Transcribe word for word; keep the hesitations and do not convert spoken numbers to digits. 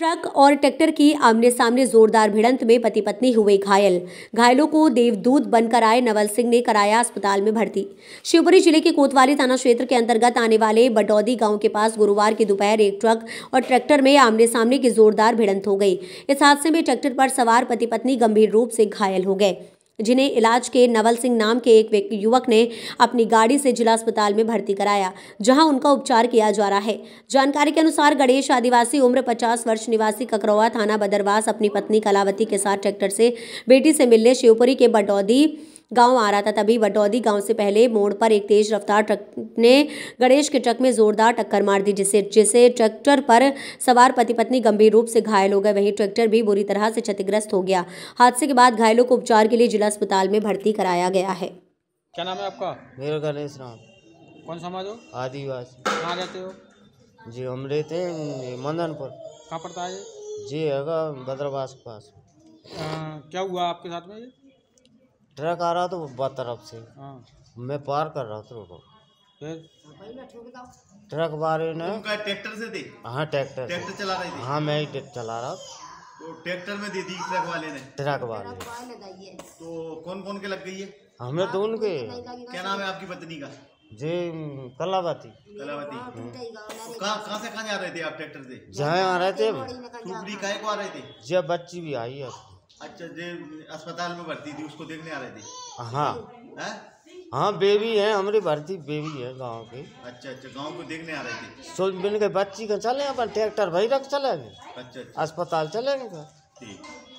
Truck और tractor की आमने सामने जोरदार भिड़ंत में पति पत्नी हुए घायल। घायलों को देवदूत बनकर आए नवल सिंह ने कराया अस्पताल में भर्ती। शिवपुरी जिले के कोतवाली थाना क्षेत्र के अंतर्गत आने वाले बटौधी गांव के पास गुरुवार की दोपहर एक ट्रक और ट्रैक्टर में आमने सामने की जोरदार भिड़ंत हो गई। इस हादसे में ट्रैक्टर पर सवार पति पत्नी गंभीर रूप से घायल हो गए, जिन्हें इलाज के नवल सिंह नाम के एक युवक ने अपनी गाड़ी से जिला अस्पताल में भर्ती कराया, जहां उनका उपचार किया जा रहा है। जानकारी के अनुसार गणेश आदिवासी उम्र पचास वर्ष निवासी ककरौवा थाना बदरवास अपनी पत्नी कलावती के साथ ट्रैक्टर से बेटी से मिलने शिवपुरी के बड़ौदी गांव आ रहा था। तभी बटौधी गांव से पहले मोड़ पर एक तेज रफ्तार ट्रक ने गणेश के ट्रक में जोरदार टक्कर मार दी, जिससे जिससे ट्रैक्टर पर सवार पति पत्नी गंभीर रूप से घायल हो गए। वहीं ट्रैक्टर भी बुरी तरह से क्षतिग्रस्त हो गया। हादसे के बाद घायलों को उपचार के लिए जिला अस्पताल में भर्ती कराया गया है। क्या नाम है आपका? मेरा गणेश राम। कौन समाज हो? आदिवासी। कहाँ रहते हो? जी हम रहते हैं मंदनपुर। कहाँ पड़ता है जी? है बदरवास के पास। क्या हुआ आपके साथ में? ट्रक आ रहा था वो तरफ से, मैं पार कर रहा था रोड। ट्रक वाले ने ट्रैक्टर से दी। हाँ ट्रैक्टर ट्रैक्टर चला रही थी। हाँ मैं ही ट्रैक्टर चला रहा तो ट्रैक्टर में दे दी ट्रक वाले ने। ट्रक वाले तो कौन कौन के लग गई है? हमें दोनों के। क्या नाम है आपकी पत्नी का? जी कलावती। कलावती कहाँ से कहाँ जा रहे थे आप ट्रैक्टर से? जहाँ आ रहे थे को आ रहे थे जी। बच्ची भी आई है। अच्छा जी अस्पताल में भर्ती थी, उसको देखने आ रहे थे। हाँ है? हाँ बेबी है हमारी भर्ती, बेबी है गांव के। अच्छा अच्छा गांव को देखने आ रहे थे। सोच बिन के बच्ची का चले अपन ट्रैक्टर भाई रख चले। अच्छा, अच्छा अस्पताल चले ठीक।